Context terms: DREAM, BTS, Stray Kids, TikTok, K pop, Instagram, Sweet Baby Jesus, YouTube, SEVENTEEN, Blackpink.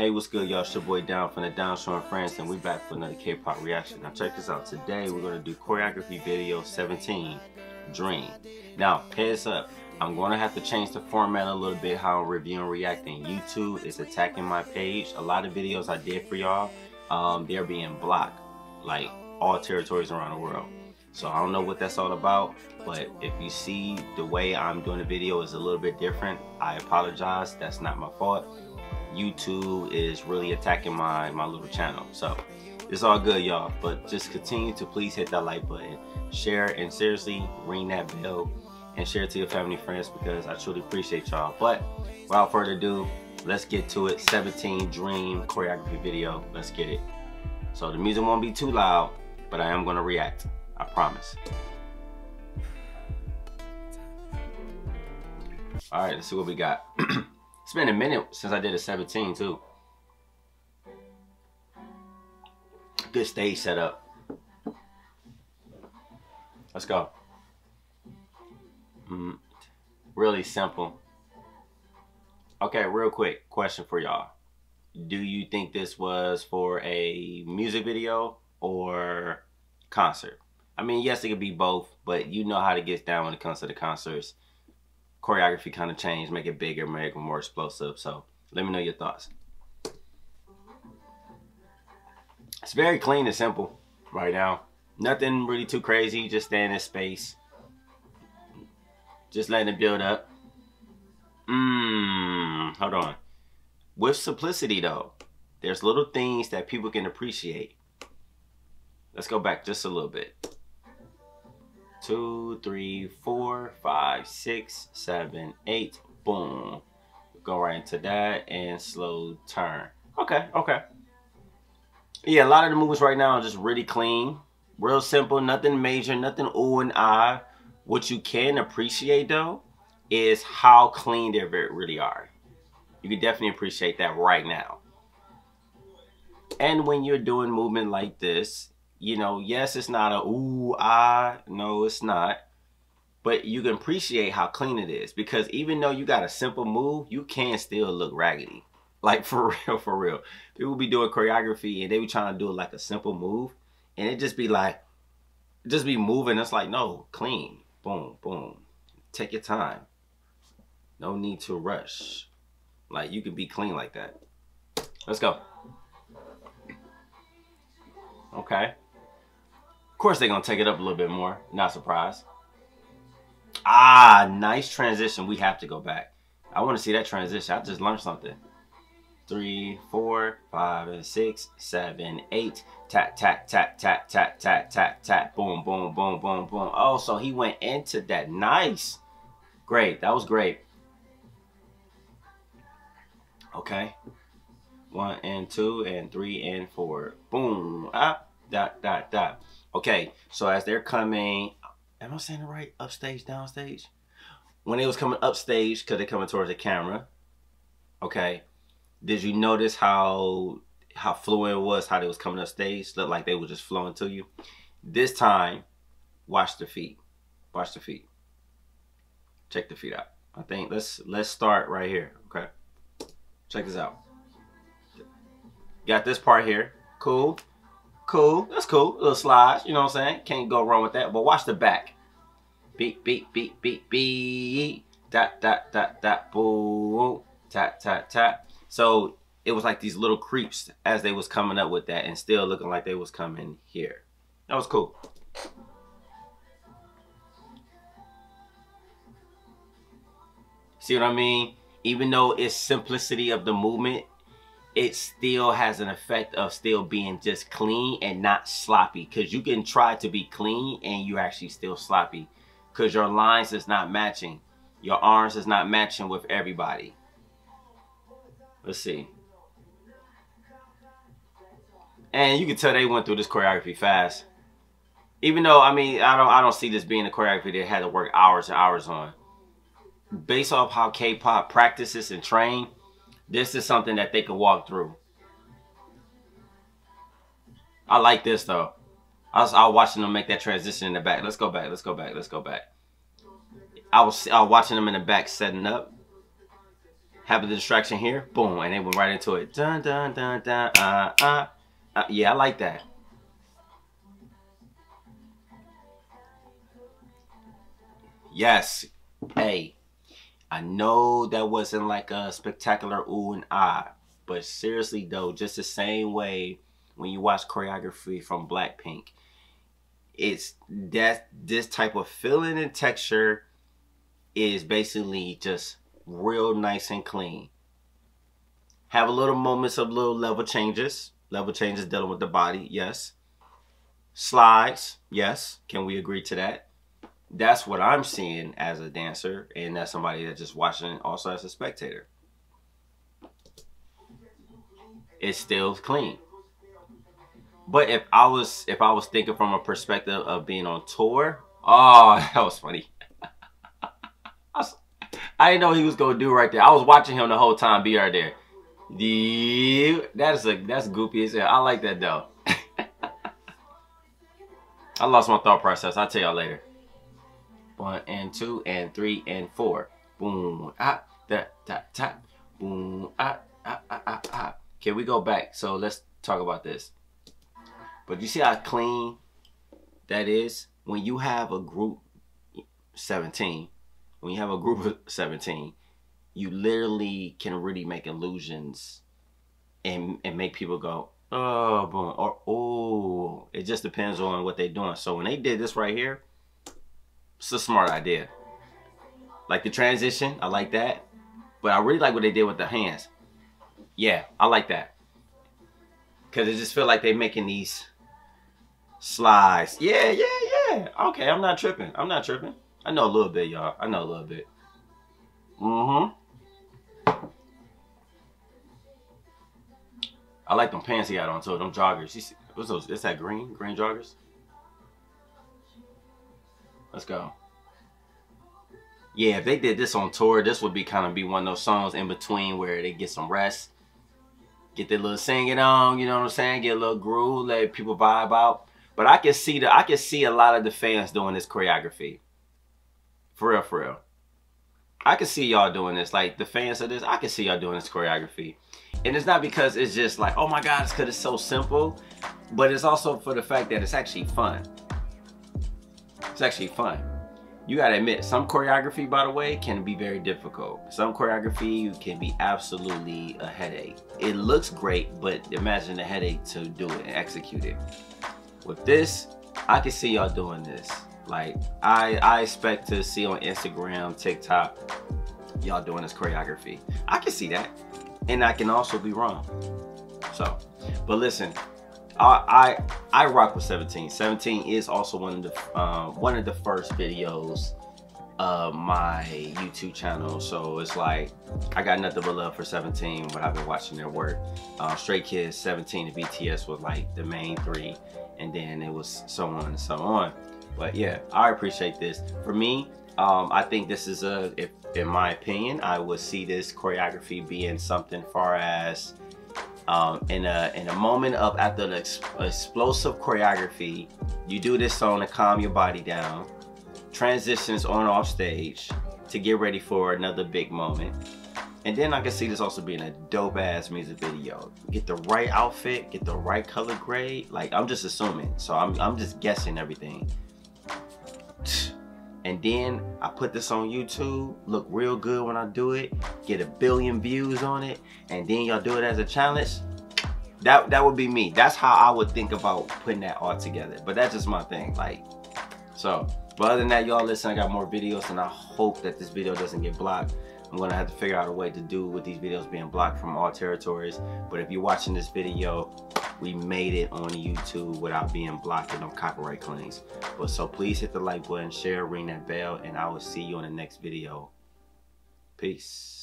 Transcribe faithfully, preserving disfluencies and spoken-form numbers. Hey, what's good, y'all? It's your boy Down from the Down Show in France, and we're back for another K-pop reaction. Now, check this out. Today, we're going to do choreography video seventeen, Dream. Now, heads up. I'm going to have to change the format a little bit how I'm reviewing and reacting. YouTube is attacking my page. A lot of videos I did for y'all, um, they're being blocked, like all territories around the world. So I don't know what that's all about, but if you see the way I'm doing the video is a little bit different, I apologize. That's not my fault. YouTube is really attacking my my little channel, so it's all good, y'all. But just continue to please hit that like button, share, and seriously ring that bell and share it to your family and friends, because I truly appreciate y'all. But without further ado, let's get to it. seventeen Dream choreography video, let's get it. So the music won't be too loud, but I am gonna react, I promise. All right, let's see what we got. It's been a minute since I did a seventeen too. Good stage setup. Let's go. Mm, really simple. Okay, real quick question for y'all. Do you think this was for a music video or concert? I mean, yes, it could be both, but you know how to get down when it comes to the concerts. Choreography kind of change, make it bigger, make it more explosive. So let me know your thoughts. It's very clean and simple right now. Nothing really too crazy, just staying in space. Just letting it build up. Mmm, hold on. With simplicity though, there's little things that people can appreciate. Let's go back just a little bit. Two, three, four, five, six, seven, eight. Boom. Go right into that and slow turn. Okay, okay. Yeah, a lot of the moves right now are just really clean, real simple, nothing major, nothing ooh and ah. What you can appreciate though is how clean they really are. You can definitely appreciate that right now. And when you're doing movement like this, you know, yes, it's not a ooh, ah, no, it's not. But you can appreciate how clean it is, because even though you got a simple move, you can still look raggedy. Like, for real, for real. People be doing choreography and they be trying to do like a simple move, and it just be like, just be moving. It's like, no, clean. Boom, boom. Take your time. No need to rush. Like, you can be clean like that. Let's go. Okay. Of course they're gonna take it up a little bit more. Not surprised. Ah, nice transition. We have to go back. I want to see that transition. I just learned something. Three, four, five, and six, seven, eight. Tap, tap, tap, tap, tap, tap, tap, tap. Boom, boom, boom, boom, boom. Oh, so he went into that. Nice. Great. That was great. Okay. One and two and three and four. Boom. Up, dot, dot, dot. Okay, so as they're coming, am I saying it right? Upstage, downstage? When they was coming upstage, because they're coming towards the camera, okay, did you notice how how fluent it was, how they was coming upstage? Looked like they were just flowing to you. This time, watch the feet. Watch the feet. Check the feet out. I think let's let's start right here, okay? Check this out. Got this part here. Cool. Cool, that's cool. Little slides, you know what I'm saying? Can't go wrong with that. But watch the back. Beep, beep, beep, beep, beep. Dot, dot, dot, dot, boom. Tap, tap, tap. So it was like these little creeps as they was coming up with that, and still looking like they was coming here. That was cool. See what I mean? Even though it's simplicity of the movement, it still has an effect of still being just clean and not sloppy, because you can try to be clean and you're actually still sloppy, because your lines is not matching, your arms is not matching with everybody. Let's see. And you can tell they went through this choreography fast, even though I mean I don't I don't see this being a choreography they had to work hours and hours on. Based off how K-pop practices and train, this is something that they could walk through. I like this though. I was, I was watching them make that transition in the back. Let's go back, let's go back, let's go back. I was, I was watching them in the back setting up. have a distraction here, boom, and they went right into it. Dun, dun, dun, dun, uh, uh, uh. Yeah, I like that. Yes. Hey, I know that wasn't like a spectacular ooh and ah, but seriously though, just the same way when you watch choreography from Blackpink, it's that this type of feeling and texture is basically just real nice and clean. Have a little moments of little level changes. Level changes dealing with the body, yes. Slides, yes. Can we agree to that? That's what I'm seeing as a dancer, and that's somebody that's just watching also as a spectator. It's still clean. But if I was if I was thinking from a perspective of being on tour, oh, that was funny. I didn't know he was gonna do right there. I was watching him the whole time be right there. The that's a that's goopy as hell. I like that though. I lost my thought process. I'll tell y'all later. One and two and three and four. Boom. Ah, that that tap. Boom. Ah, ah, ah, ah, ah. Can we go back? So let's talk about this. But you see how clean that is when you have a group seventeen. When you have a group of seventeen, you literally can really make illusions and and make people go, oh, boom, or oh. It just depends on what they're doing. So when they did this right here, it's a smart idea. Like the transition, I like that. But I really like what they did with the hands. Yeah, I like that. Because it just feels like they're making these slides. Yeah, yeah, yeah. Okay, I'm not tripping. I'm not tripping. I know a little bit, y'all. I know a little bit. Mm-hmm. I like them pants he got on, too. Them joggers. You see, what's those? Is that green? Green joggers? Let's go. Yeah, if they did this on tour, this would be kind of be one of those songs in between where they get some rest. Get their little singing on, you know what I'm saying? Get a little groove, let people vibe out. But I can see the, I can see a lot of the fans doing this choreography. For real, for real. I can see y'all doing this. Like, the fans of this, I can see y'all doing this choreography. And it's not because it's just like, oh my God, it's because it's so simple. But it's also for the fact that it's actually fun. It's actually fun. You gotta admit, some choreography, by the way, can be very difficult. Some choreography can be absolutely a headache. It looks great, but imagine the headache to do it and execute it. With this, I can see y'all doing this. Like, I, I expect to see on Instagram, TikTok, y'all doing this choreography. I can see that. And I can also be wrong. So, but listen, I I, I rock with seventeen. seventeen is also one of the, um, one of the first videos of my YouTube channel. So it's like, I got nothing but love for seventeen, but I've been watching their work. Um, Stray Kids, seventeen, and B T S was like the main three. And then it was so on and so on. But yeah, I appreciate this. For me, um, I think this is a, if, in my opinion, I would see this choreography being something far as um, in a in a moment of after an ex explosive choreography, you do this song to calm your body down, transitions on off stage to get ready for another big moment. And then I can see this also being a dope ass music video. Get the right outfit, get the right color grade. Like, I'm just assuming, so I'm, I'm just guessing everything. And then I put this on YouTube, look real good when I do it, get a billion views on it, and then y'all do it as a challenge. That that would be me. That's how I would think about putting that all together. But that's just my thing. Like, so, but other than that, y'all, listen, I got more videos, and I hope that this video doesn't get blocked. I'm gonna have to figure out a way to do with these videos being blocked from all territories. But if you're watching this video, we made it on YouTube without being blocked and no copyright claims. But so please hit the like button, share, ring that bell, and I will see you on the next video. Peace.